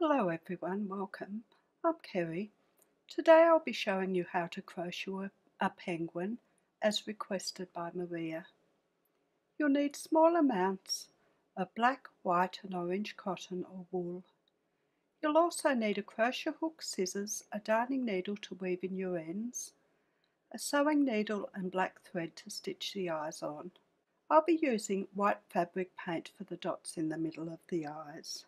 Hello everyone, welcome. I'm Kerry. Today I'll be showing you how to crochet a penguin as requested by Maria. You'll need small amounts of black, white and orange cotton or wool. You'll also need a crochet hook, scissors, a darning needle to weave in your ends, a sewing needle and black thread to stitch the eyes on. I'll be using white fabric paint for the dots in the middle of the eyes,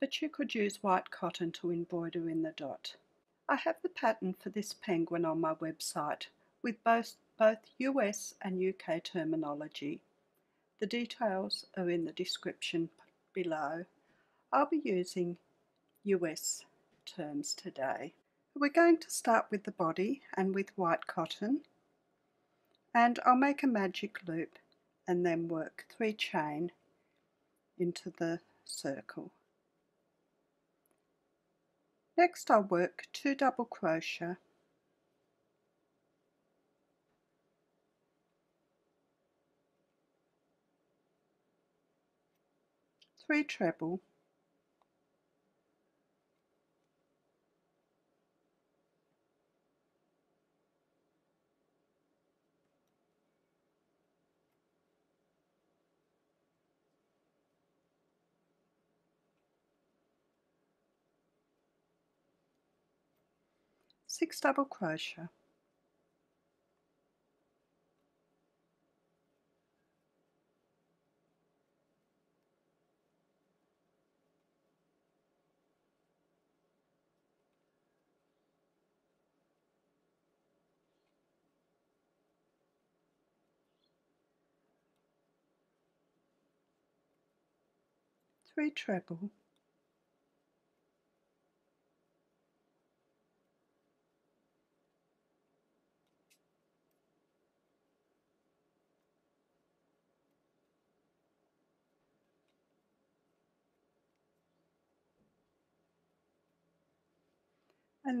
but you could use white cotton to embroider in the dot. I have the pattern for this penguin on my website with both US and UK terminology. The details are in the description below. I'll be using US terms today. We're going to start with the body and with white cotton, and I'll make a magic loop and then work 3 chain into the circle. Next I'll work 2 double crochet . 3 treble . 6 double crochet, 3 treble, 3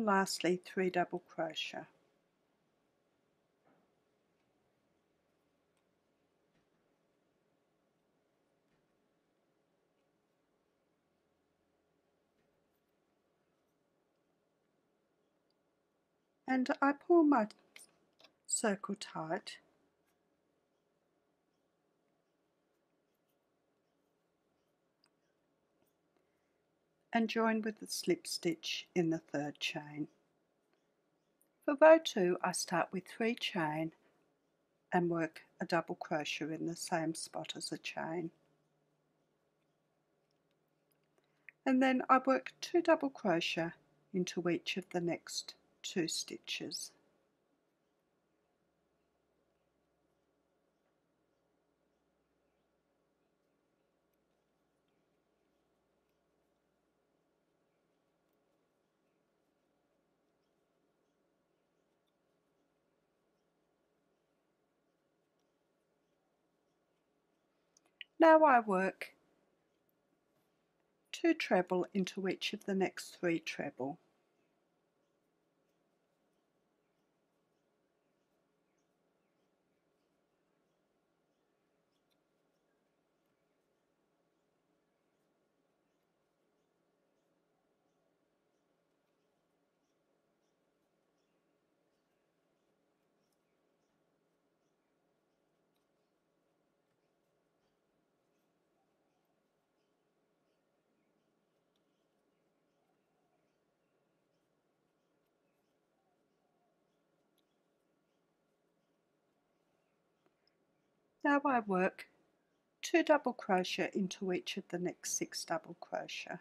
double crochet. And I pull my circle tight and join with the slip stitch in the 3rd chain. For row 2 I start with 3 chain and work a double crochet in the same spot as a chain, and then I work 2 double crochet into each of the next 2 stitches. Now I work 2 treble into each of the next 3 treble. Now I work 2 double crochet into each of the next 6 double crochet.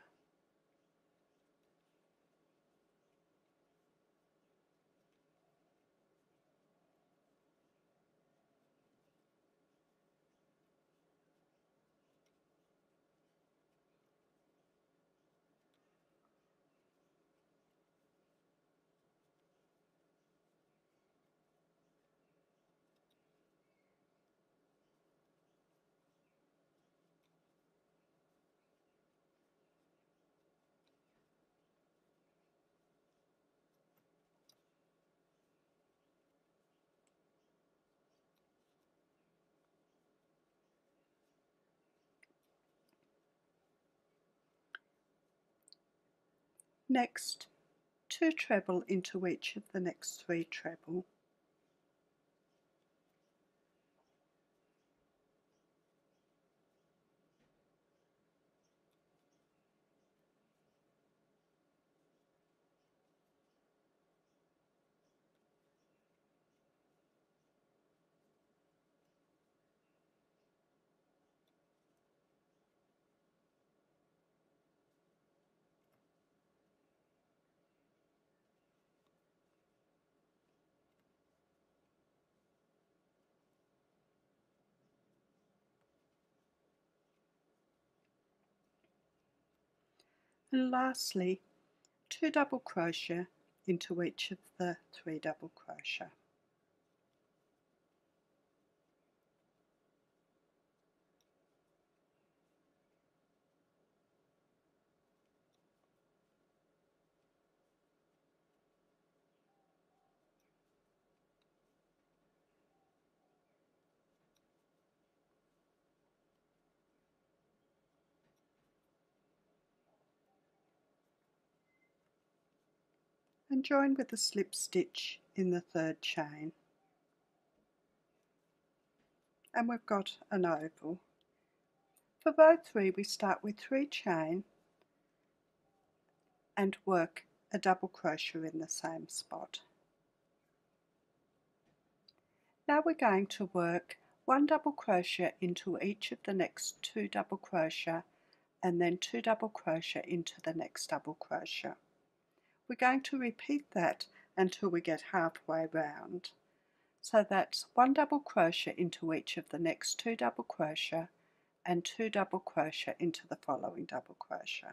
Next, 2 treble into each of the next 3 treble. And lastly, 2 double crochet into each of the 3 double crochet. And join with a slip stitch in the 3rd chain, and we've got an oval. For row 3 we start with 3 chain and work a double crochet in the same spot. Now we're going to work 1 double crochet into each of the next 2 double crochet, and then 2 double crochet into the next double crochet. We're going to repeat that until we get halfway round. So that's 1 double crochet into each of the next 2 double crochet and 2 double crochet into the following double crochet.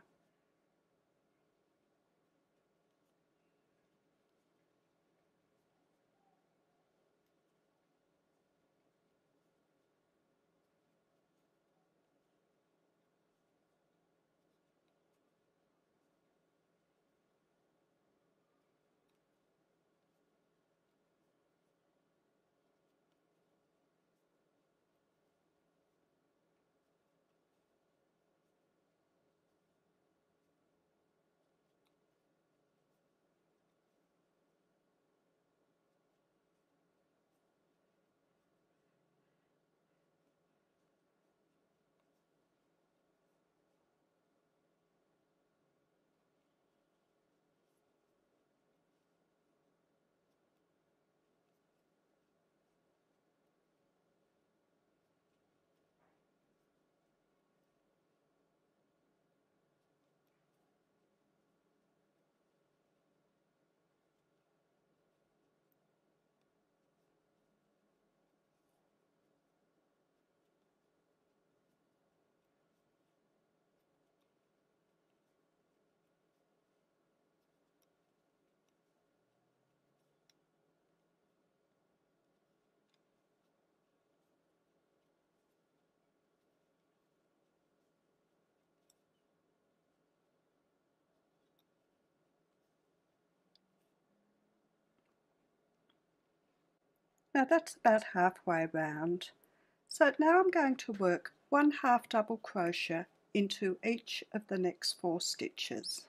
Now that's about halfway round. So now I'm going to work 1/2 double crochet into each of the next 4 stitches.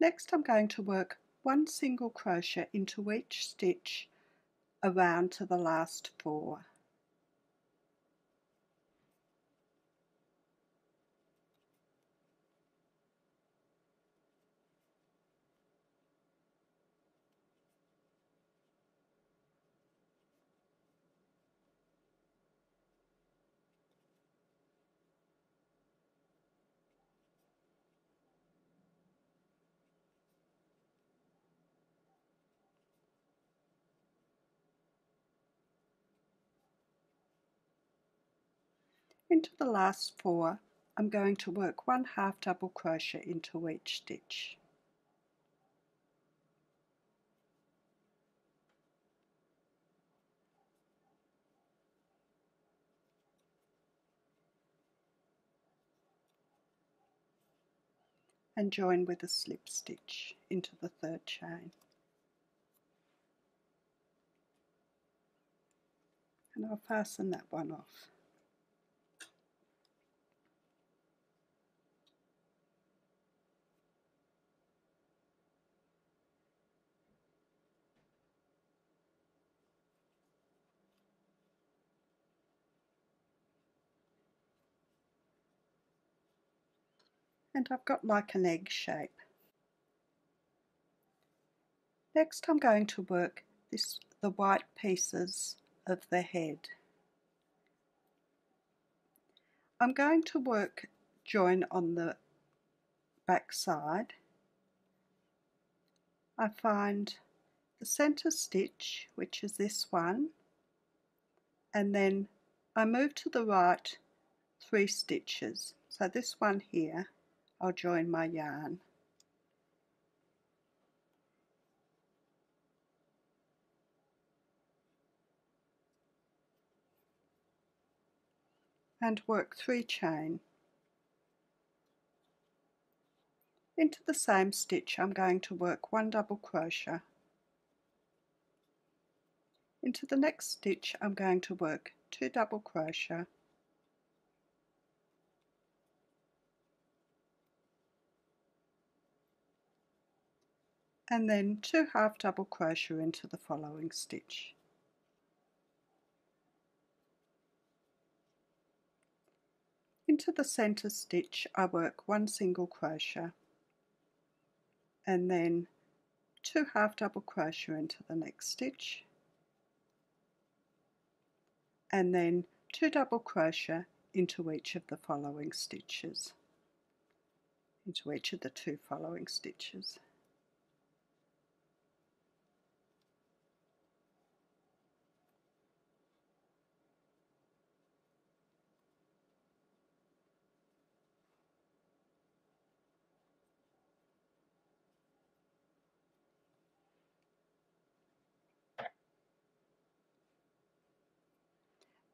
Next I'm going to work 1 single crochet into each stitch around to the last 4. Into the last 4, I'm going to work 1/2 double crochet into each stitch. And join with a slip stitch into the 3rd chain. and I'll fasten that one off. And I've got like an egg shape. Next I'm going to work the white pieces of the head. I'm going to work join on the back side. I find the center stitch, which is this one, and then I move to the right 3 stitches. So this one here, I'll join my yarn. And work 3 chain. Into the same stitch I'm going to work 1 double crochet. Into the next stitch I'm going to work 2 double crochet. And then 2 half double crochet into the following stitch. Into the center stitch I work 1 single crochet and then 2 half double crochet into the next stitch and then 2 double crochet into each of the following stitches, into each of the 2 following stitches.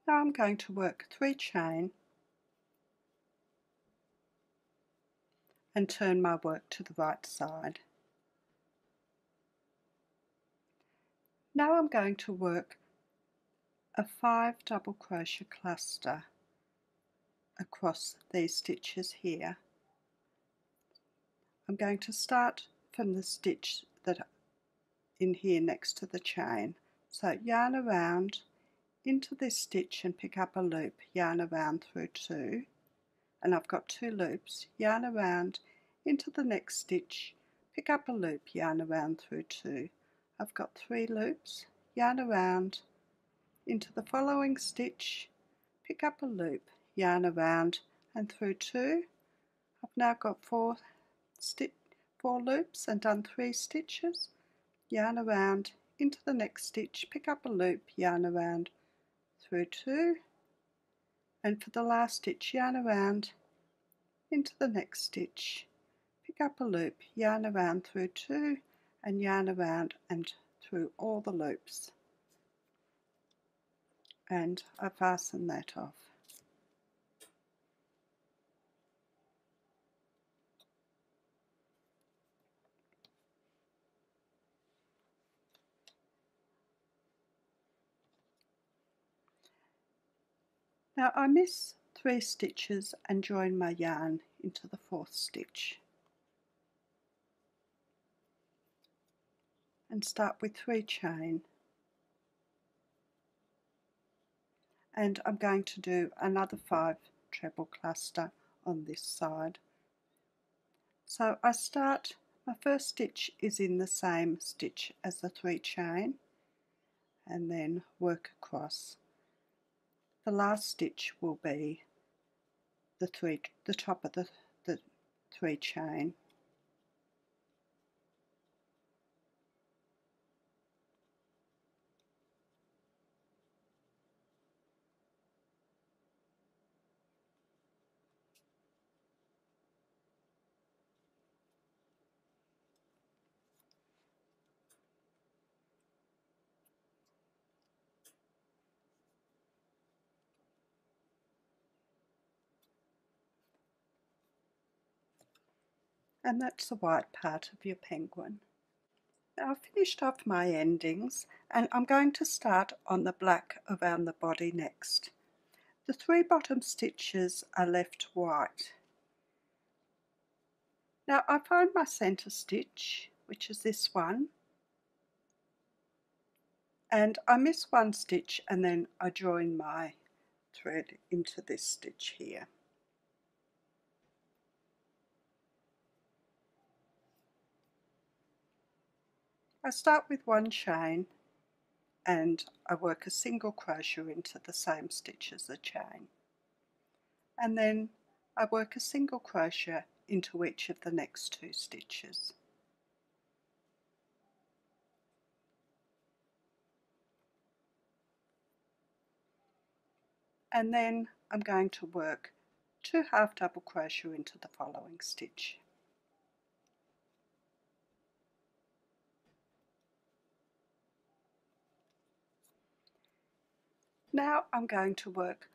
Now I'm going to work 3 chain and turn my work to the right side. Now I'm going to work a 5 double crochet cluster across these stitches here. I'm going to start from the stitch that in here next to the chain. So yarn around into this stitch and pick up a loop, yarn around through 2, and I've got 2 loops, yarn around into the next stitch, pick up a loop, yarn around through 2, I've got 3 loops, yarn around into the following stitch, pick up a loop, yarn around and through 2, I've now got 4 loops and done 3 stitches, yarn around into the next stitch, pick up a loop, yarn around through 2, and for the last stitch yarn around into the next stitch, pick up a loop, yarn around through 2 and yarn around and through all the loops, and I fasten that off. Now I miss 3 stitches and join my yarn into the 4th stitch and start with 3 chain, and I'm going to do another 5 treble cluster on this side. So I start, my first stitch is in the same stitch as the 3 chain and then work across. The last stitch will be the top of the 3 chain. And that's the white part of your penguin. Now I've finished off my endings and I'm going to start on the black around the body next. The three bottom stitches are left white. Now I find my center stitch, which is this one, and I miss one stitch and then I join my thread into this stitch here. I start with one chain and I work a single crochet into the same stitch as the chain, and then I work a single crochet into each of the next two stitches. And then I'm going to work 2 half double crochet into the following stitch. Now I'm going to work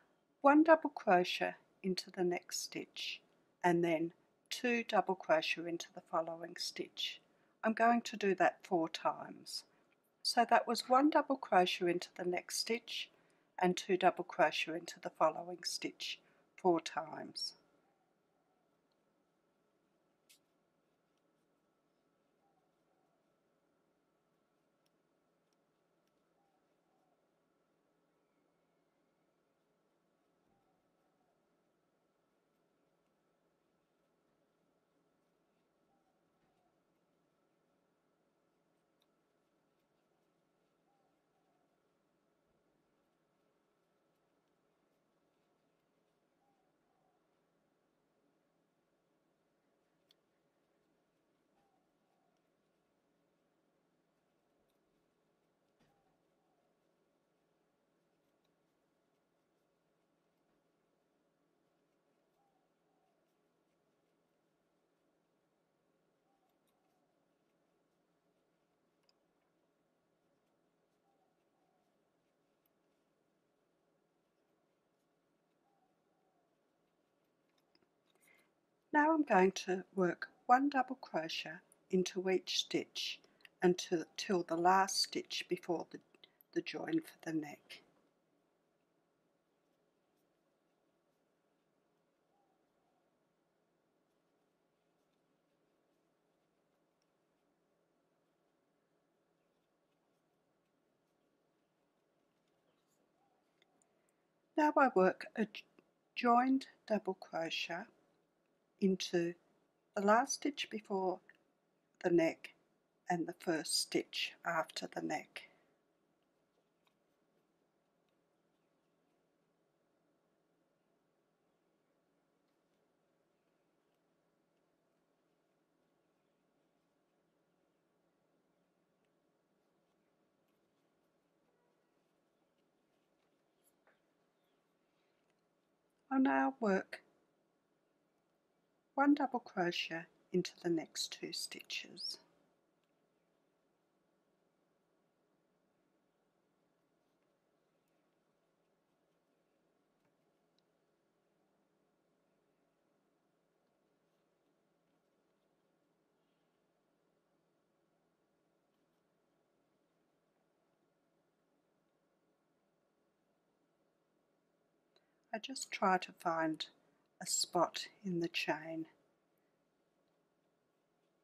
1 double crochet into the next stitch and then 2 double crochet into the following stitch. I'm going to do that 4 times. So that was 1 double crochet into the next stitch and 2 double crochet into the following stitch 4 times. Now I'm going to work 1 double crochet into each stitch until the last stitch before the join for the neck. Now I work a joined double crochet into the last stitch before the neck and the first stitch after the neck. I'll now work 1 double crochet into the next 2 stitches. I just try to find a spot in the chain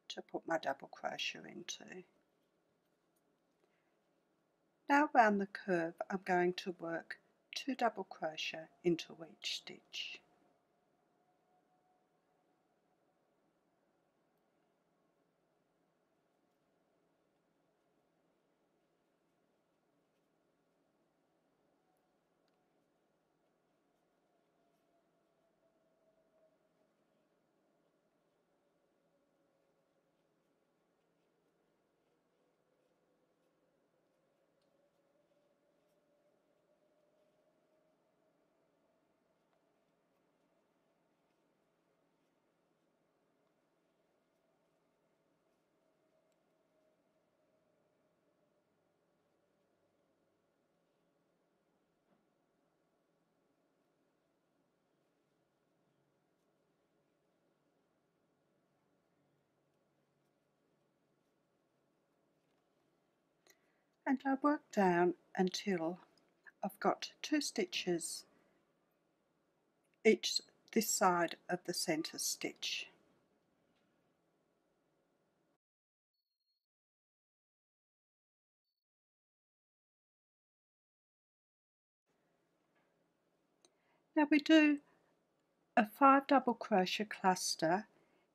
to put my double crochet into. Now around the curve I'm going to work 2 double crochet into each stitch. and I work down until I've got two stitches each this side of the center stitch. Now we do a 5 double crochet cluster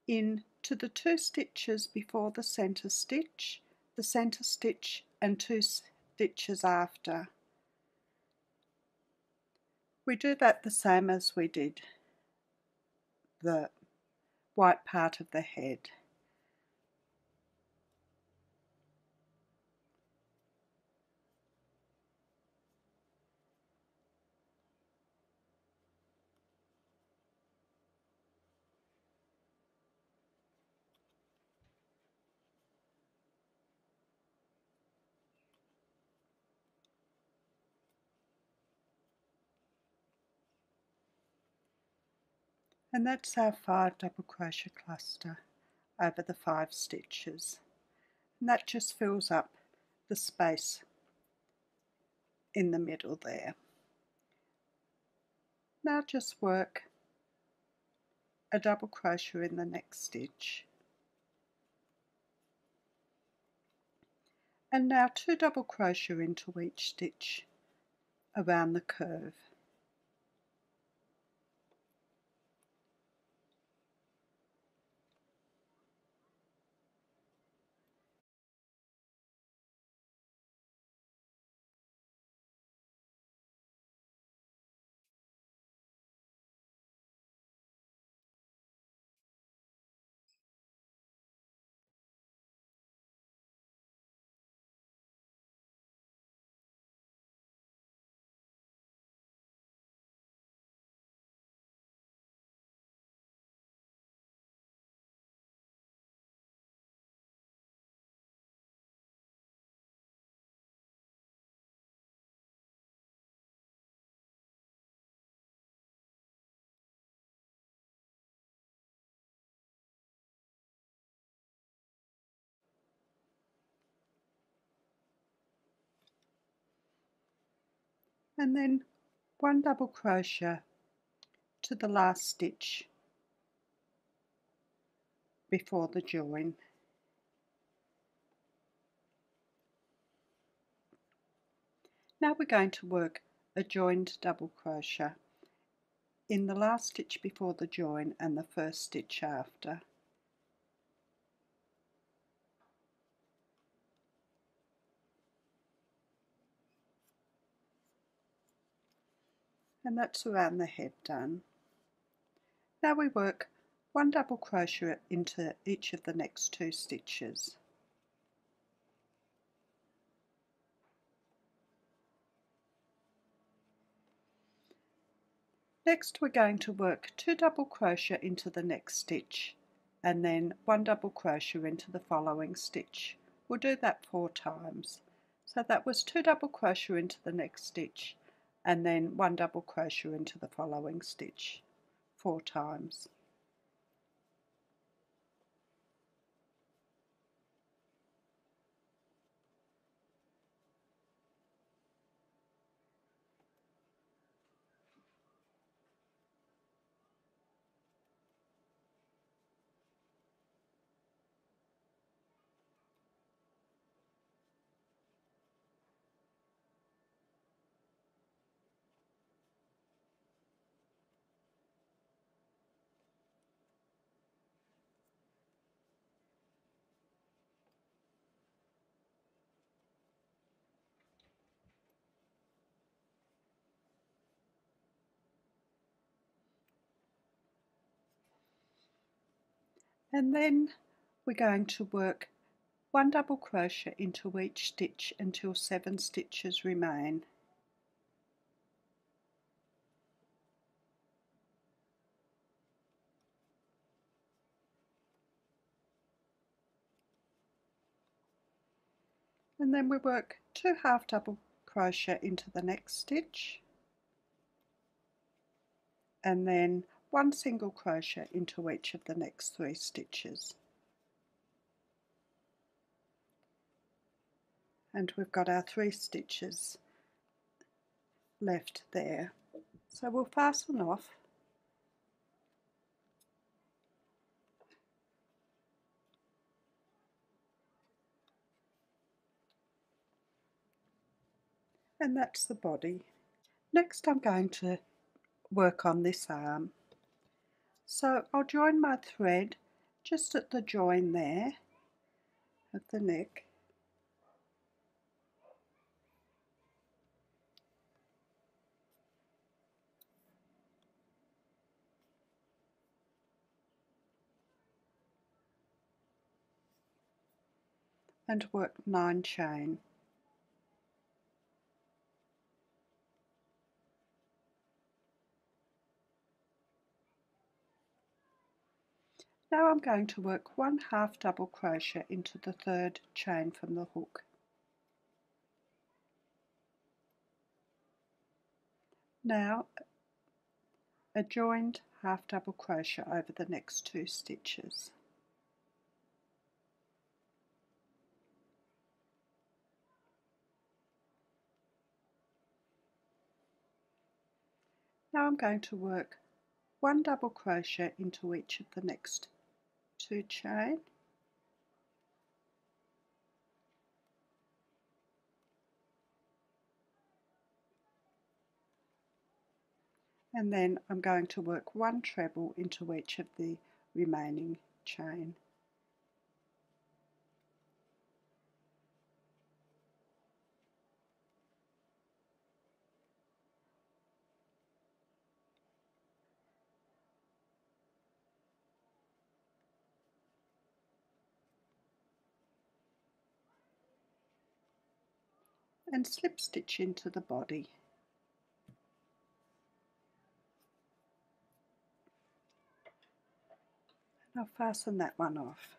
into the two stitches before the center stitch and two stitches after. We do that the same as we did the white part of the head. And that's our 5 double crochet cluster over the 5 stitches, and that just fills up the space in the middle there. Now just work a double crochet in the next stitch, and now 2 double crochet into each stitch around the curve. And then 1 double crochet to the last stitch before the join. Now we're going to work a joined double crochet in the last stitch before the join and the first stitch after. And that's around the head done. Now we work 1 double crochet into each of the next 2 stitches. Next we're going to work 2 double crochet into the next stitch and then 1 double crochet into the following stitch. We'll do that 4 times. So that was 2 double crochet into the next stitch and then 1 double crochet into the following stitch 4 times. And then we're going to work 1 double crochet into each stitch until 7 stitches remain. And then we work 2 half double crochet into the next stitch and then 1 single crochet into each of the next 3 stitches, and we've got our 3 stitches left there. So we'll fasten off and that's the body. Next I'm going to work on this arm. So I'll join my thread just at the join there of the neck. And work 9 chain. Now I'm going to work 1/2 double crochet into the 3rd chain from the hook. Now a joined 1/2 double crochet over the next 2 stitches. Now I'm going to work 1 double crochet into each of the next 2 chain, and then I'm going to work 1 treble into each of the remaining chain. And slip stitch into the body. And I'll fasten that one off.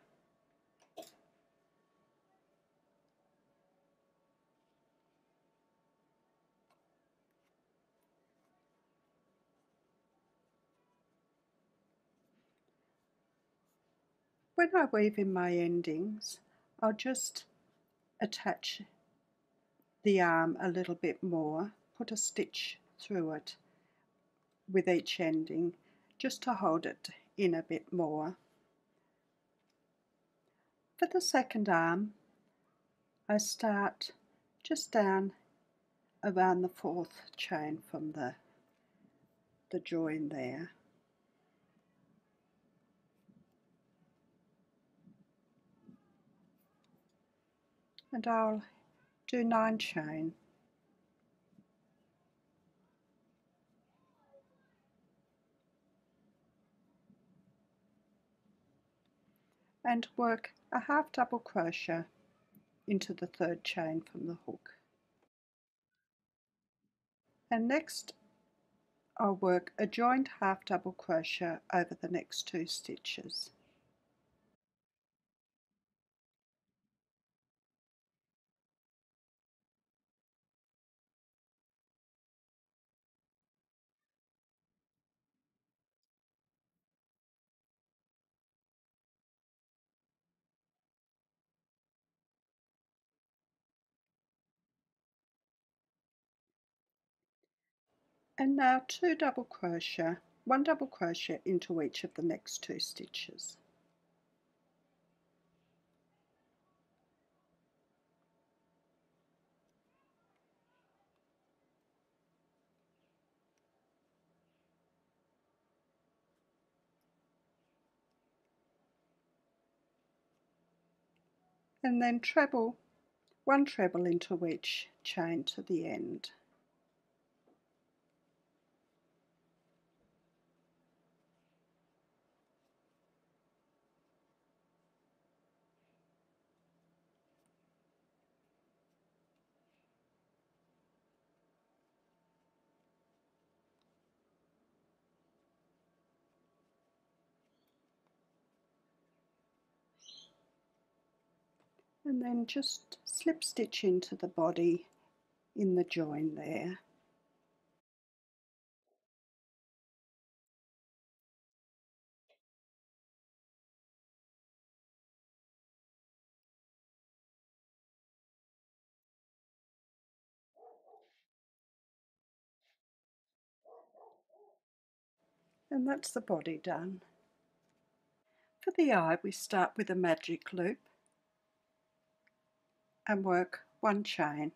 When I weave in my endings, I'll just attach the arm a little bit more, put a stitch through it with each ending just to hold it in a bit more. For the second arm, I start just down around the 4th chain from the join there. And I'll do 9 chain. And work a 1/2 double crochet into the 3rd chain from the hook. And next I'll work a joined 1/2 double crochet over the next 2 stitches. And now 2 double crochet, 1 double crochet into each of the next 2 stitches. And then treble, 1 treble into each chain to the end. And then just slip stitch into the body in the join there. And that's the body done. For the eye, we start with a magic loop and work one chain.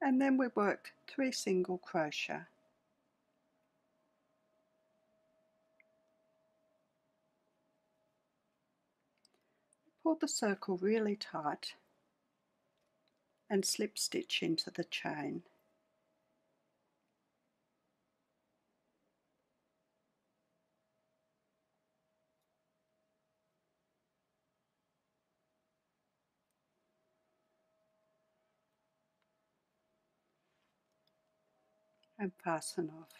And then we work 3 single crochet. Pull the circle really tight and slip stitch into the chain. And fasten off.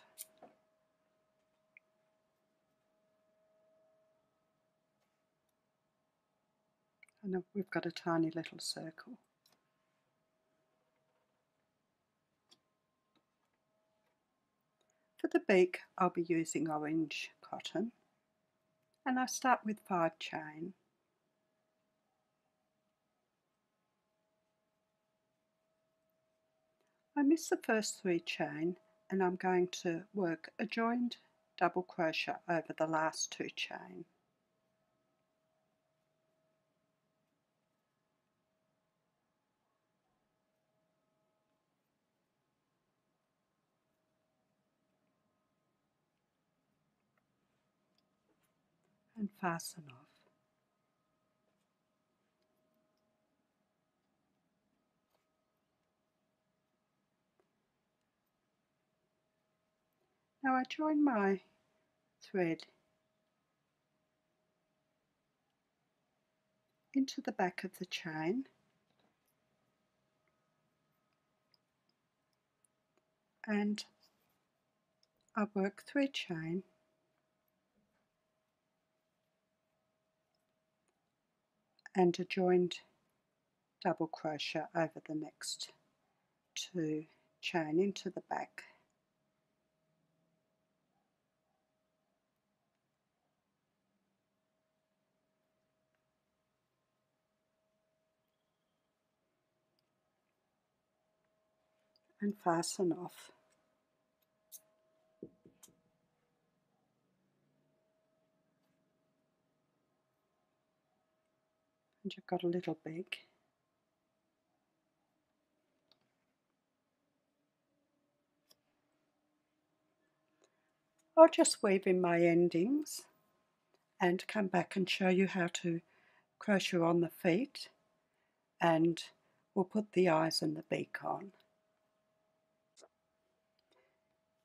And we've got a tiny little circle. For the beak, I'll be using orange cotton, and I start with 5 chain. I miss the first 3 chain, and I'm going to work a joined double crochet over the last 2 chain. And fasten off. Now I join my thread into the back of the chain and I work 3 chain and a joined double crochet over the next 2 chain into the back. And fasten off. And you've got a little beak. I'll just weave in my endings and come back and show you how to crochet on the feet, and we'll put the eyes and the beak on.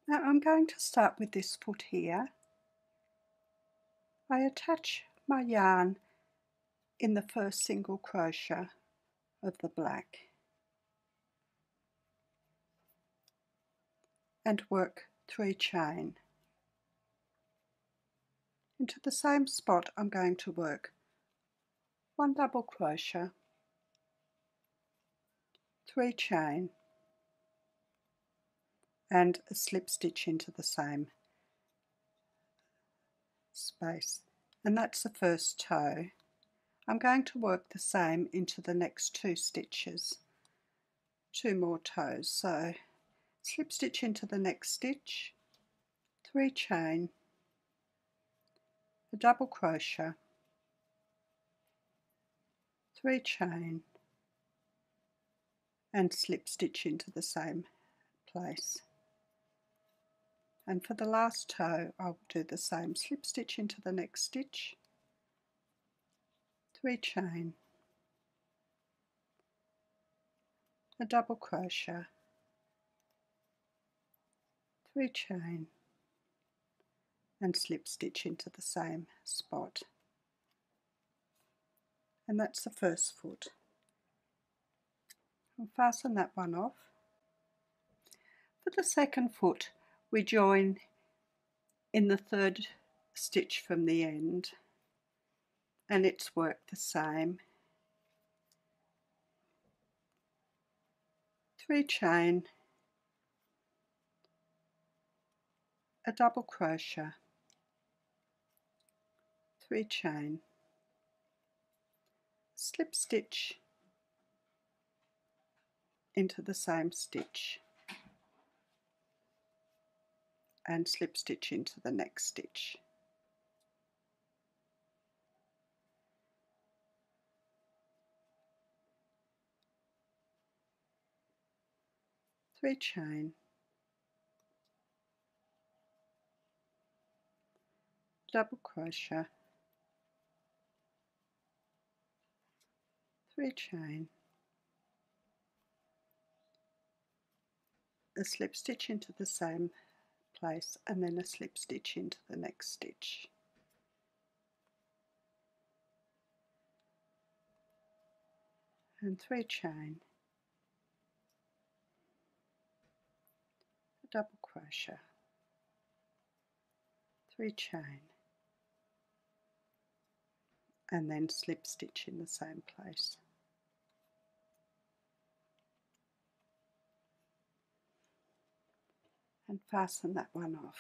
Now I'm going to start with this foot here. I attach my yarn in the first single crochet of the black and work 3 chain. Into the same spot I'm going to work 1 double crochet, 3 chain, and a slip stitch into the same space, and that's the first toe. I'm going to work the same into the next 2 stitches, 2 more toes. So slip stitch into the next stitch, 3 chain, a double crochet, 3 chain, and slip stitch into the same place. And for the last toe I'll do the same, slip stitch into the next stitch, 3 chain, a double crochet, 3 chain, and slip stitch into the same spot. And that's the first foot. I'll fasten that one off. For the second foot, we join in the 3rd stitch from the end, and it's worked the same. 3 chain, a double crochet, 3 chain, slip stitch into the same stitch. and slip stitch into the next stitch. Thread chain, double crochet, thread chain, a slip stitch into the same place and then a slip stitch into the next stitch. And thread chain, double crochet, thread chain, and then slip stitch in the same place. And fasten that one off.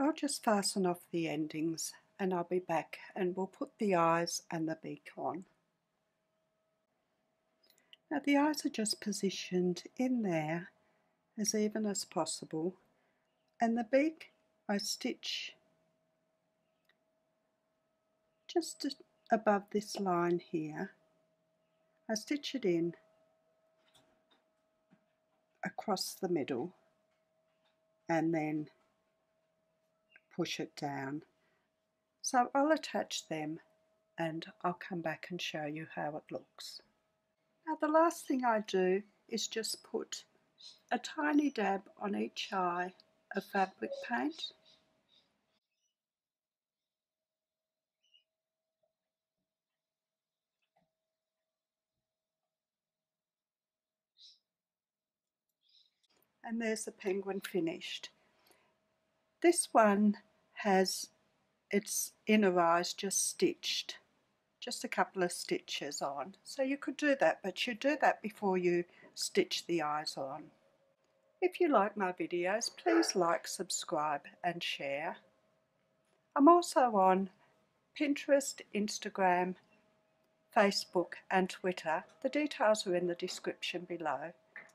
I'll just fasten off the endings and I'll be back and we'll put the eyes and the beak on. Now the eyes are just positioned in there as even as possible, and the beak I stitch just above this line here. I stitch it in across the middle and then push it down. So I'll attach them and I'll come back and show you how it looks. Now the last thing I do is just put a tiny dab on each eye of fabric paint. And there's the penguin finished. This one has its inner eyes just stitched, just a couple of stitches on. So you could do that, but you do that before you stitch the eyes on. If you like my videos, please like, subscribe and share. I'm also on Pinterest, Instagram, Facebook and Twitter. The details are in the description below.